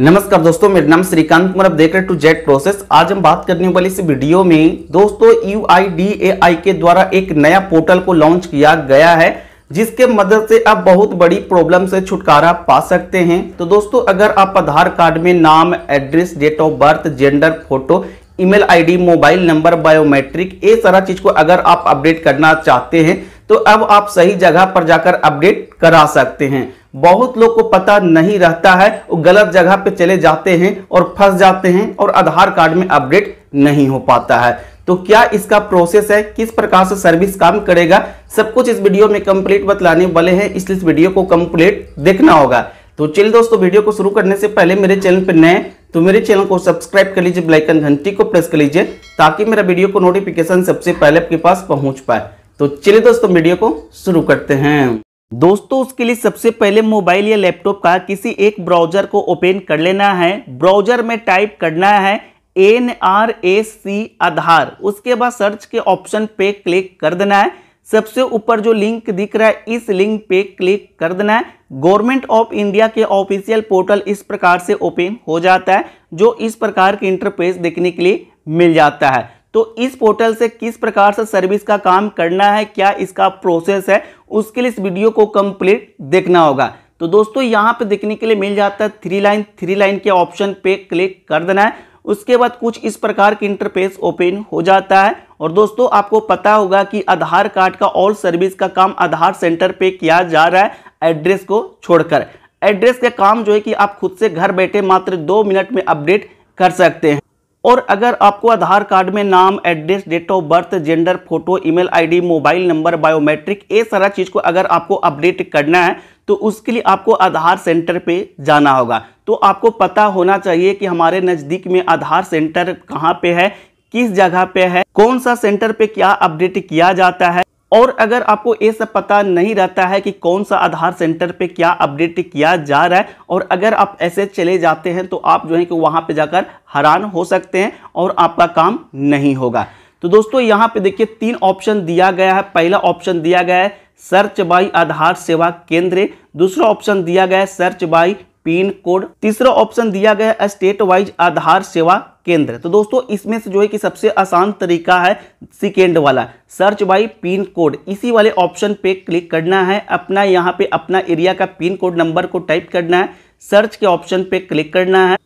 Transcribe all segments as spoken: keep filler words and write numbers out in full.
नमस्कार दोस्तों, मेरा नाम श्रीकांत कुमार। आप देख रहे हैं ए टू ज़ेड प्रोसेस। आज हम बात करने वाले इस वीडियो में दोस्तों यू आई डी ए आई के द्वारा एक नया पोर्टल को लॉन्च किया गया है, जिसके मदद से आप बहुत बड़ी प्रॉब्लम से छुटकारा पा सकते हैं। तो दोस्तों, अगर आप आधार कार्ड में नाम, address, date of birth, gender, photo, email ID, mobile number, biometric, ये सारा चीज को अगर आप अपडेट करना चाहते हैं तो अब आप सही जगह पर जाकर अपडेट करा सकते हैं। बहुत लोग को पता नहीं रहता है, वो गलत जगह पे चले जाते हैं और फंस जाते हैं और आधार कार्ड में अपडेट नहीं हो पाता है। तो क्या इसका प्रोसेस है, किस प्रकार से सर्विस काम करेगा, सब कुछ इस वीडियो में कंप्लीट बतलाने वाले हैं, इसलिए इस वीडियो को कंप्लीट देखना होगा। तो चलिए दोस्तों, वीडियो को शुरू करने से पहले मेरे चैनल पर नए तो मेरे चैनल को सब्सक्राइब कर लीजिए, बेल आइकन घंटी को प्रेस कर लीजिए ताकि मेरा वीडियो को नोटिफिकेशन सबसे पहले आपके पास पहुंच पाए। तो चलिए दोस्तों, वीडियो को शुरू करते हैं। दोस्तों, उसके लिए सबसे पहले मोबाइल या लैपटॉप का किसी एक ब्राउजर को ओपन कर लेना है। ब्राउजर में टाइप करना है N R S C Aadhaar. उसके बाद सर्च के ऑप्शन पे क्लिक कर देना है। सबसे ऊपर जो लिंक दिख रहा है, इस लिंक पे क्लिक कर देना है। गवर्नमेंट ऑफ इंडिया के ऑफिशियल पोर्टल इस प्रकार से ओपन हो जाता है, जो इस प्रकार के इंटरफेस देखने के लिए मिल जाता है। तो इस पोर्टल से किस प्रकार से सर्विस का काम करना है, क्या इसका प्रोसेस है, उसके लिए इस वीडियो को कंप्लीट देखना होगा। तो दोस्तों, यहाँ पे देखने के लिए मिल जाता है थ्री लाइन, थ्री लाइन के ऑप्शन पे क्लिक कर देना है। उसके बाद कुछ इस प्रकार के इंटरफेस ओपन हो जाता है। और दोस्तों, आपको पता होगा कि आधार कार्ड का ऑल सर्विस का काम आधार सेंटर पे किया जा रहा है, एड्रेस को छोड़कर। एड्रेस का काम जो है कि आप खुद से घर बैठे मात्र दो मिनट में अपडेट कर सकते हैं। और अगर आपको आधार कार्ड में नाम, address, date of birth, gender, photo, email ID, mobile number, biometric, ये सारा चीज़ को अगर आपको अपडेट करना है तो उसके लिए आपको आधार सेंटर पे जाना होगा। तो आपको पता होना चाहिए कि हमारे नज़दीक में आधार सेंटर कहाँ पे है, किस जगह पे है, कौन सा सेंटर पे क्या अपडेट किया जाता है। और अगर आपको ये सब पता नहीं रहता है कि कौन सा आधार सेंटर पे क्या अपडेट किया जा रहा है, और अगर आप ऐसे चले जाते हैं तो आप जो है कि वहाँ पे जाकर हैरान हो सकते हैं और आपका काम नहीं होगा। तो दोस्तों, यहाँ पे देखिए तीन ऑप्शन दिया गया है। पहला ऑप्शन दिया गया है सर्च बाय आधार सेवा केंद्र, दूसरा ऑप्शन दिया गया है सर्च बाय पिन कोड, तीसरा ऑप्शन दिया गया है स्टेट वाइज आधार सेवा केंद्र। तो दोस्तों, इसमें से जो है कि सबसे आसान तरीका है सेकेंड वाला, सर्च बाय पिन कोड। इसी वाले ऑप्शन पे क्लिक करना है। अपना यहाँ पे अपना एरिया का पिन कोड नंबर को टाइप करना है। सर्च के ऑप्शन पे क्लिक करना है।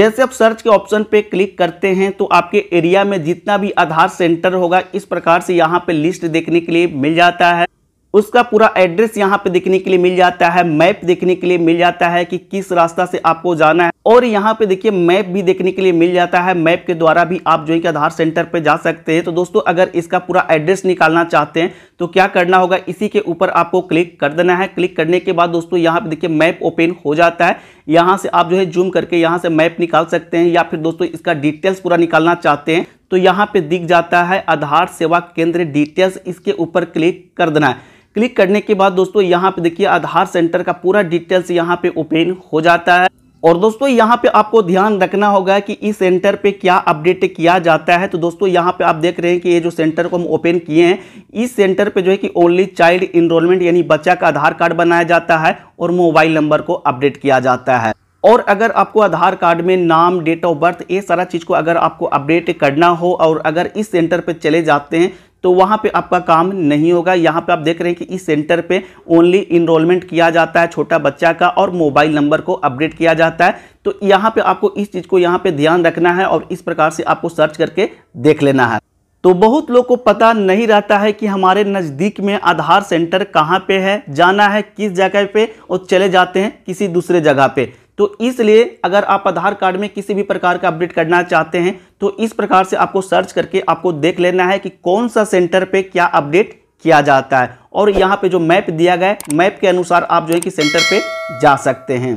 जैसे आप सर्च के ऑप्शन पे क्लिक करते हैं तो आपके एरिया में जितना भी आधार सेंटर होगा, इस प्रकार से यहाँ पे लिस्ट देखने के लिए मिल जाता है। उसका पूरा एड्रेस यहाँ पे देखने के लिए मिल जाता है। मैप देखने के लिए मिल जाता है कि किस रास्ता से आपको जाना है। और यहाँ पे देखिए मैप भी देखने के लिए मिल जाता है। मैप के द्वारा भी आप जो है कि आधार सेंटर पे जा सकते हैं। तो दोस्तों, अगर इसका पूरा एड्रेस निकालना चाहते हैं तो क्या करना होगा, इसी के ऊपर आपको क्लिक कर देना है। क्लिक करने के बाद दोस्तों, यहाँ पे देखिए मैप ओपन हो जाता है। यहाँ से आप जो है जूम करके यहाँ से मैप निकाल सकते हैं, या फिर दोस्तों इसका डिटेल्स पूरा निकालना चाहते हैं तो यहाँ पे दिख जाता है आधार सेवा केंद्र डिटेल्स, इसके ऊपर क्लिक कर देना है। क्लिक करने के बाद दोस्तों, यहाँ पे देखिए आधार सेंटर का पूरा डिटेल्स यहाँ पे ओपन हो जाता है। और दोस्तों, यहाँ पे आपको ध्यान रखना होगा कि इस सेंटर पे क्या अपडेट किया जाता है। तो दोस्तों, यहाँ पे आप देख रहे हैं कि ये जो सेंटर को हम ओपन किए हैं, इस सेंटर पे जो है कि ओनली चाइल्ड इनरोलमेंट यानी बच्चा का आधार कार्ड बनाया जाता है और मोबाइल नंबर को अपडेट किया जाता है। और अगर आपको आधार कार्ड में नाम, डेट ऑफ बर्थ, ये सारा चीज़ को अगर आपको अपडेट करना हो और अगर इस सेंटर पे चले जाते हैं तो वहाँ पे आपका काम नहीं होगा। यहाँ पे आप देख रहे हैं कि इस सेंटर पे ओनली इनरोलमेंट किया जाता है छोटा बच्चा का और मोबाइल नंबर को अपडेट किया जाता है। तो यहाँ पे आपको इस चीज़ को यहाँ पे ध्यान रखना है और इस प्रकार से आपको सर्च करके देख लेना है। तो बहुत लोग को पता नहीं रहता है कि हमारे नज़दीक में आधार सेंटर कहाँ पे है, जाना है किस जगह पे, और चले जाते हैं किसी दूसरे जगह पे। तो इसलिए अगर आप आधार कार्ड में किसी भी प्रकार का अपडेट करना चाहते हैं तो इस प्रकार से आपको सर्च करके आपको देख लेना है कि कौन सा सेंटर पे क्या अपडेट किया जाता है। और यहाँ पे जो मैप दिया गया है, मैप के अनुसार आप जो है कि सेंटर पे जा सकते हैं।